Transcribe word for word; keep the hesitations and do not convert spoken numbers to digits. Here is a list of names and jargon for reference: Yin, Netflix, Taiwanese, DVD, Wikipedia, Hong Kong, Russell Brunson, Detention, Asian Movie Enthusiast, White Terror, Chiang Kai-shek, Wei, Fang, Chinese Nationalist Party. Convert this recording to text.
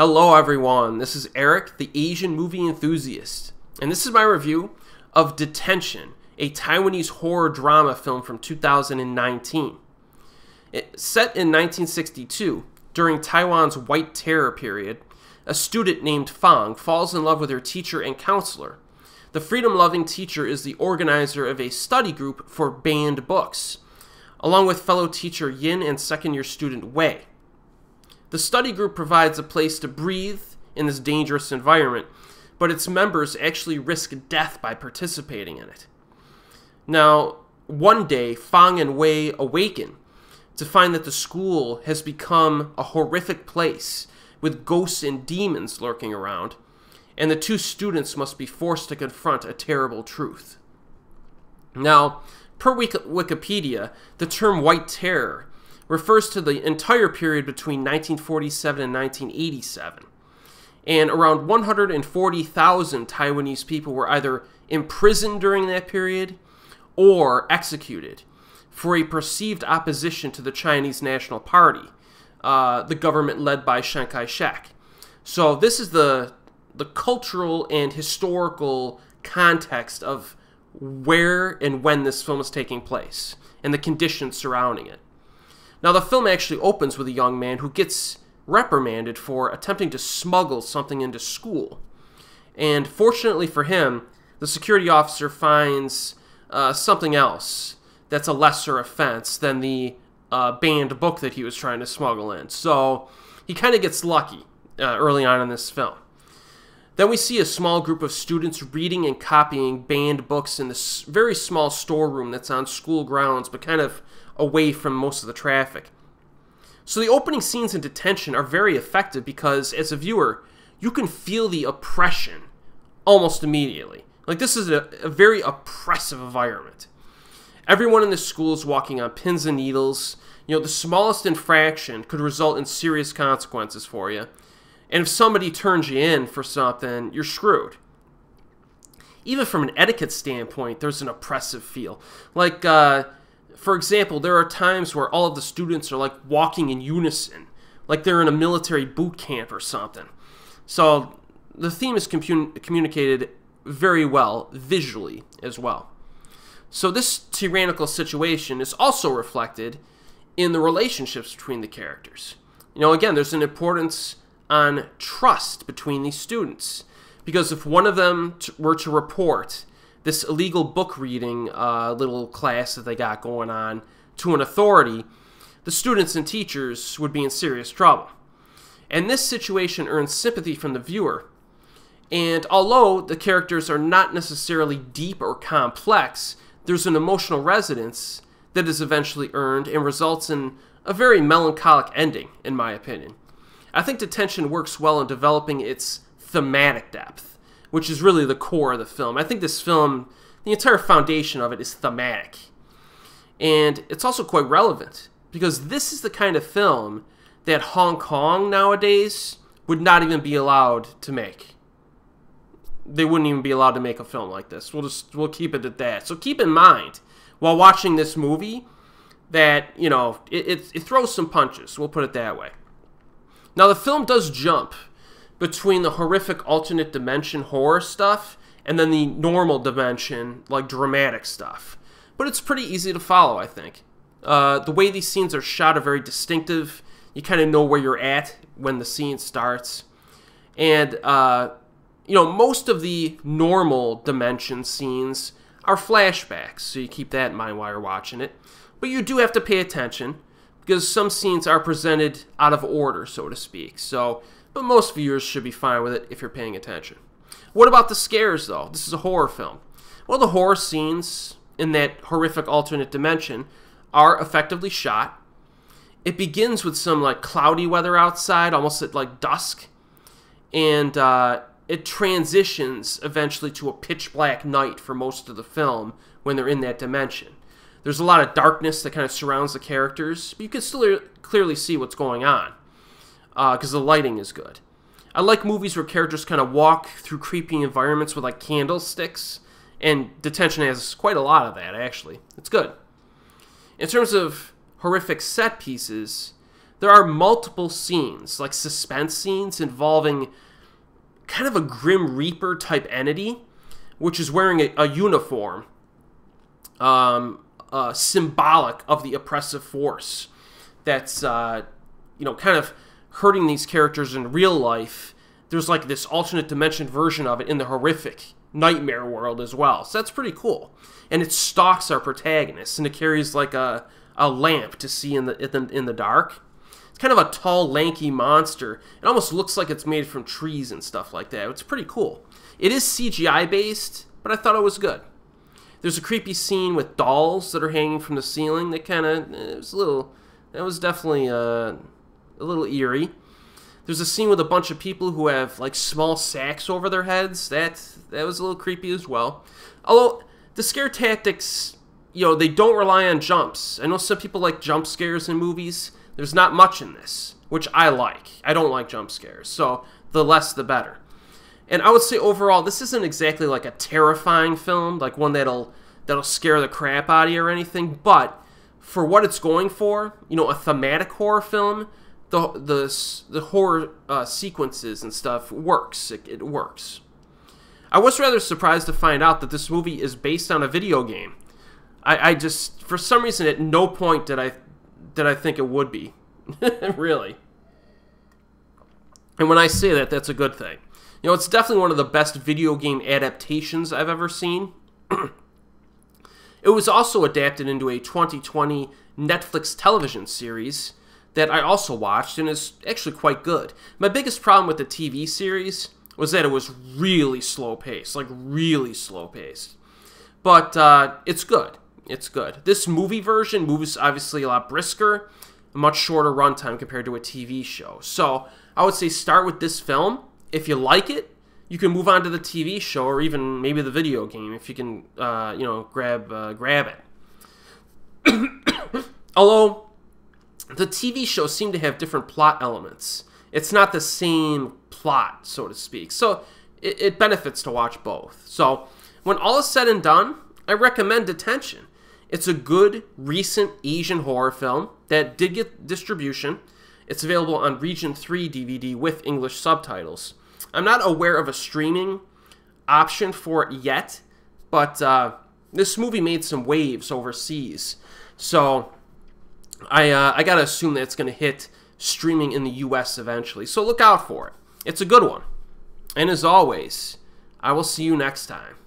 Hello everyone, this is Eric, the Asian Movie Enthusiast, and this is my review of Detention, a Taiwanese horror drama film from two thousand nineteen. It's set in nineteen sixty-two, during Taiwan's White Terror period, a student named Fang falls in love with her teacher and counselor. The freedom-loving teacher is the organizer of a study group for banned books, along with fellow teacher Yin and second-year student Wei. The study group provides a place to breathe in this dangerous environment, but its members actually risk death by participating in it. Now, one day, Fang and Wei awaken to find that the school has become a horrific place with ghosts and demons lurking around, and the two students must be forced to confront a terrible truth. Now, per Wikipedia, the term White Terror refers to the entire period between nineteen forty-seven and nineteen eighty-seven, and around one hundred forty thousand Taiwanese people were either imprisoned during that period or executed for a perceived opposition to the Chinese National Party, uh, the government led by Chiang Kai-shek. So this is the, the cultural and historical context of where and when this film is taking place and the conditions surrounding it. Now, the film actually opens with a young man who gets reprimanded for attempting to smuggle something into school. And fortunately for him, the security officer finds uh, something else that's a lesser offense than the uh, banned book that he was trying to smuggle in. So he kind of gets lucky uh, early on in this film. Then we see a small group of students reading and copying banned books in this very small storeroom that's on school grounds, but kind of away from most of the traffic. So the opening scenes in Detention are very effective because, as a viewer, you can feel the oppression almost immediately. Like, this is a, a very oppressive environment. Everyone in the school is walking on pins and needles. You know, the smallest infraction could result in serious consequences for you. And if somebody turns you in for something, you're screwed. Even from an etiquette standpoint, there's an oppressive feel. Like, uh, for example, there are times where all of the students are, like, walking in unison. Like they're in a military boot camp or something. So the theme is communicated very well, visually as well. So this tyrannical situation is also reflected in the relationships between the characters. You know, again, there's an importance on trust between these students, because if one of them t were to report this illegal book reading uh, little class that they got going on to an authority, the students and teachers would be in serious trouble. And this situation earns sympathy from the viewer, and although the characters are not necessarily deep or complex, there's an emotional resonance that is eventually earned and results in a very melancholic ending, in my opinion. I think Detention works well in developing its thematic depth, which is really the core of the film. I think this film, the entire foundation of it is thematic. And it's also quite relevant, because this is the kind of film that Hong Kong nowadays would not even be allowed to make. They wouldn't even be allowed to make a film like this. We'll just we'll keep it at that. So keep in mind, while watching this movie, that, you know, it, it, it throws some punches. We'll put it that way. Now, the film does jump between the horrific alternate dimension horror stuff and then the normal dimension, like, dramatic stuff. But it's pretty easy to follow, I think. Uh, the way these scenes are shot are very distinctive. You kind of know where you're at when the scene starts. And, uh, you know, most of the normal dimension scenes are flashbacks, so you keep that in mind while you're watching it. But you do have to pay attention, because some scenes are presented out of order, so to speak. So, but most viewers should be fine with it if you're paying attention. What about the scares, though? This is a horror film. Well, the horror scenes in that horrific alternate dimension are effectively shot. It begins with some, like, cloudy weather outside, almost at, like, dusk. And uh, it transitions eventually to a pitch-black night for most of the film when they're in that dimension. There's a lot of darkness that kind of surrounds the characters, but you can still clearly see what's going on, because uh, the lighting is good. I like movies where characters kind of walk through creepy environments with, like, candlesticks, and Detention has quite a lot of that, actually. It's good. In terms of horrific set pieces, there are multiple scenes, like suspense scenes involving kind of a Grim Reaper type entity, which is wearing a, a uniform, um, uh, symbolic of the oppressive force that's, uh, you know, kind of hurting these characters in real life. There's like this alternate dimension version of it in the horrific nightmare world as well. So that's pretty cool. And it stalks our protagonist, and it carries like a, a lamp to see in the, in the in the dark. It's kind of a tall, lanky monster. It almost looks like it's made from trees and stuff like that. It's pretty cool. It is C G I based, but I thought it was good. There's a creepy scene with dolls that are hanging from the ceiling. That kind of it was a little. That was definitely a, a little eerie. There's a scene with a bunch of people who have like small sacks over their heads. That that was a little creepy as well. Although the scare tactics, you know, they don't rely on jumps. I know some people like jump scares in movies. There's not much in this, which I like. I don't like jump scares, so the less the better. And I would say overall, this isn't exactly like a terrifying film, like one that'll that'll scare the crap out of you or anything. But for what it's going for, you know, a thematic horror film, the the the horror uh, sequences and stuff works. It, it works. I was rather surprised to find out that this movie is based on a video game. I, I just, for some reason, at no point did I did I think it would be, really. And when I say that, that's a good thing. You know, it's definitely one of the best video game adaptations I've ever seen. It was also adapted into a twenty twenty Netflix television series that I also watched, and is actually quite good. My biggest problem with the T V series was that it was really slow-paced, like really slow-paced. But uh, it's good. It's good. This movie version moves obviously a lot brisker, a much shorter runtime compared to a T V show. So I would say start with this film. If you like it, you can move on to the T V show or even maybe the video game if you can, uh, you know, grab uh, grab it. Although the T V show seemed to have different plot elements. It's not the same plot, so to speak. So it, it benefits to watch both. So when all is said and done, I recommend Detention. It's a good, recent Asian horror film that did get distribution. It's available on Region three D V D with English subtitles. I'm not aware of a streaming option for it yet, but uh, this movie made some waves overseas. So I, uh, I gotta assume that it's gonna hit streaming in the U S eventually. So look out for it. It's a good one. And as always, I will see you next time.